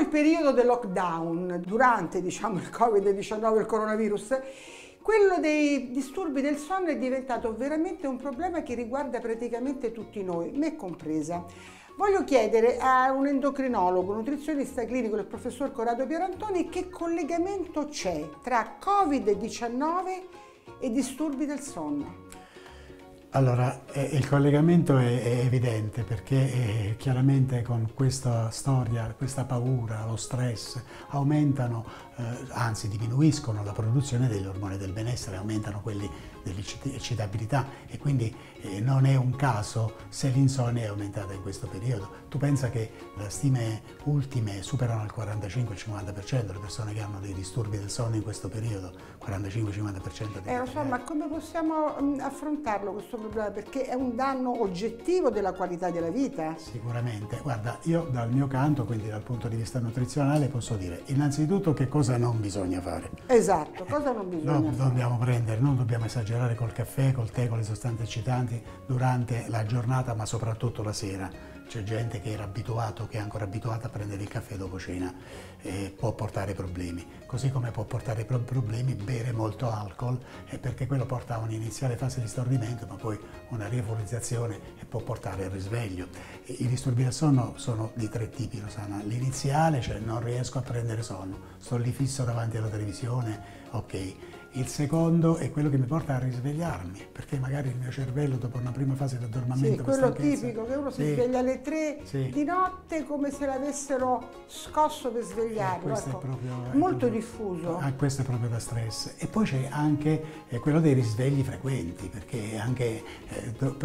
Dopo il periodo del lockdown, durante il Covid-19, il coronavirus, quello dei disturbi del sonno è diventato veramente un problema che riguarda praticamente tutti noi, me compresa. Voglio chiedere a un endocrinologo, nutrizionista clinico, il professor Corrado Pierantoni, che collegamento c'è tra Covid-19 e disturbi del sonno? Allora, il collegamento è evidente perché chiaramente con questa storia, questa paura, lo stress aumentano, anzi diminuiscono la produzione degli ormoni del benessere, aumentano quelli dell'eccitabilità e quindi non è un caso se l'insonnia è aumentata in questo periodo. Tu pensa che le stime ultime superano il 45-50% le persone che hanno dei disturbi del sonno in questo periodo, 45-50%. Ma come possiamo affrontarlo questo problema? Perché è un danno oggettivo della qualità della vita? Sicuramente. Guarda, io dal mio canto, quindi dal punto di vista nutrizionale, posso dire innanzitutto che cosa non bisogna fare. Esatto, cosa non bisogna fare. Non dobbiamo esagerare col caffè, col tè, con le sostanze eccitanti durante la giornata, ma soprattutto la sera. C'è gente che era abituato, che è ancora abituata a prendere il caffè dopo cena e può portare problemi. Così come può portare problemi bere molto alcol, perché quello porta a un'iniziale fase di stordimento, ma poi una rievoluzzazione e può portare al risveglio. I disturbi del sonno sono di tre tipi, Rosanna. L'iniziale, cioè non riesco a prendere sonno, sto lì fisso davanti alla televisione, ok. Il secondo è quello che mi porta a risvegliarmi, perché magari il mio cervello dopo una prima fase di addormento... Sì, quello tipico, che uno si sveglia alle 3 di notte come se l'avessero scosso per svegliarlo. Questo è proprio... molto diffuso. Questo è proprio da stress. E poi c'è anche quello dei risvegli frequenti, perché anche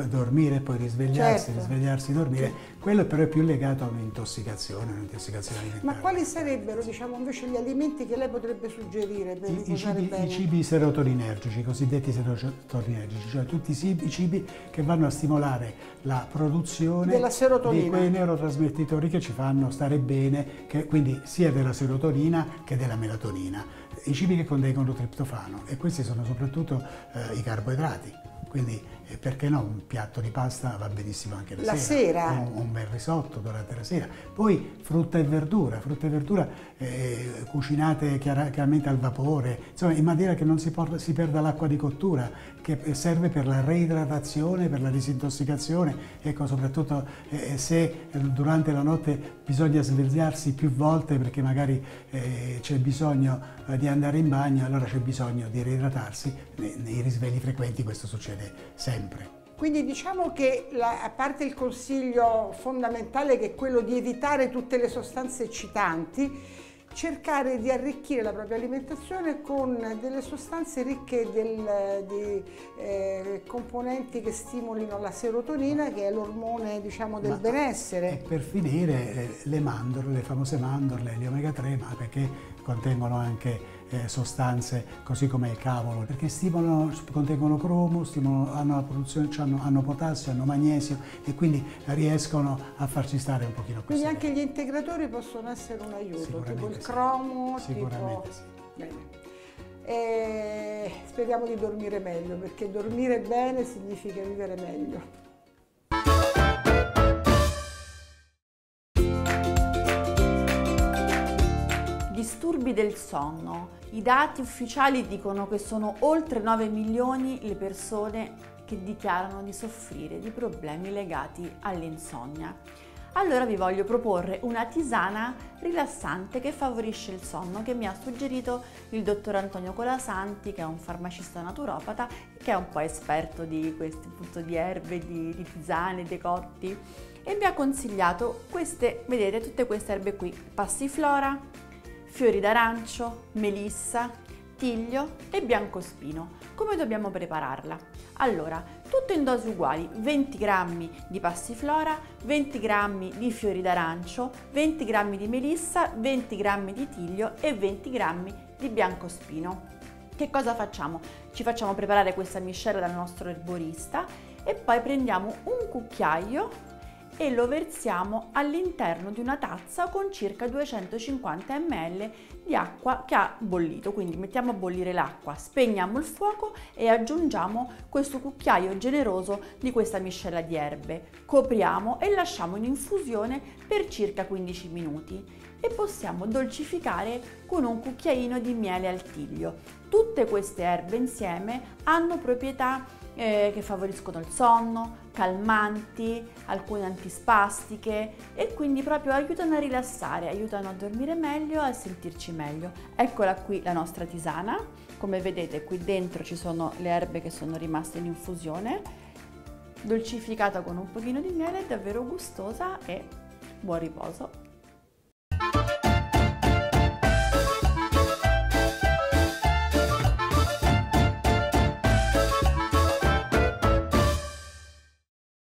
dormire e poi risvegliarsi, risvegliarsi e dormire, quello però è più legato a un'intossicazione alimentare. Ma quali sarebbero, diciamo, invece gli alimenti che lei potrebbe suggerire per riposare bene? I serotoninergici, i cosiddetti serotoninergici, cioè tutti i cibi che vanno a stimolare la produzione di quei neurotrasmettitori che ci fanno stare bene, che quindi sia della serotonina che della melatonina. I cibi che contengono triptofano, e questi sono soprattutto i carboidrati, quindi perché no, un piatto di pasta va benissimo anche la sera, un bel risotto durante la sera. Poi frutta e verdura cucinate chiaramente al vapore, insomma in maniera che non si perda l'acqua di cottura, che serve per la reidratazione, per la disintossicazione. Ecco, soprattutto se durante la notte bisogna svegliarsi più volte perché magari c'è bisogno di andare in bagno, allora c'è bisogno di reidratarsi. Nei risvegli frequenti questo succede sempre. Quindi diciamo che, a parte il consiglio fondamentale che è quello di evitare tutte le sostanze eccitanti, cercare di arricchire la propria alimentazione con delle sostanze ricche di componenti che stimolino la serotonina, che è l'ormone, diciamo, del benessere. E per finire le mandorle, le famose mandorle, gli omega 3, ma perché contengono anche sostanze così come il cavolo, perché contengono cromo, hanno la produzione, hanno potassio, hanno magnesio e quindi riescono a farci stare un pochino così. Quindi anche gli integratori possono essere un aiuto, tipo il cromo, sicuramente tipo... Bene. E speriamo di dormire meglio, perché dormire bene significa vivere meglio. Disturbi del sonno. I dati ufficiali dicono che sono oltre 9 milioni le persone che dichiarano di soffrire di problemi legati all'insonnia. Allora vi voglio proporre una tisana rilassante che favorisce il sonno, che mi ha suggerito il dottor Antonio Colasanti, che è un farmacista naturopata, che è un po' esperto di questi di erbe, di tisane, decotti, e mi ha consigliato queste, vedete, tutte queste erbe qui: passiflora, fiori d'arancio, melissa, tiglio e biancospino. Come dobbiamo prepararla? Allora, tutto in dosi uguali: 20 g di passiflora, 20 g di fiori d'arancio, 20 g di melissa, 20 g di tiglio e 20 g di biancospino. Che cosa facciamo? Ci facciamo preparare questa miscela dal nostro erborista e poi prendiamo un cucchiaio e lo versiamo all'interno di una tazza con circa 250 ml di acqua che ha bollito. Quindi mettiamo a bollire l'acqua, spegniamo il fuoco e aggiungiamo questo cucchiaio generoso di questa miscela di erbe. Copriamo e lasciamo in infusione per circa 15 minuti. E possiamo dolcificare con un cucchiaino di miele al tiglio. Tutte queste erbe insieme hanno proprietà che favoriscono il sonno, calmanti, alcune antispastiche e quindi proprio aiutano a rilassare, aiutano a dormire meglio, a sentirci meglio. Eccola qui la nostra tisana. Come vedete qui dentro ci sono le erbe che sono rimaste in infusione, dolcificata con un pochino di miele, davvero gustosa, e buon riposo.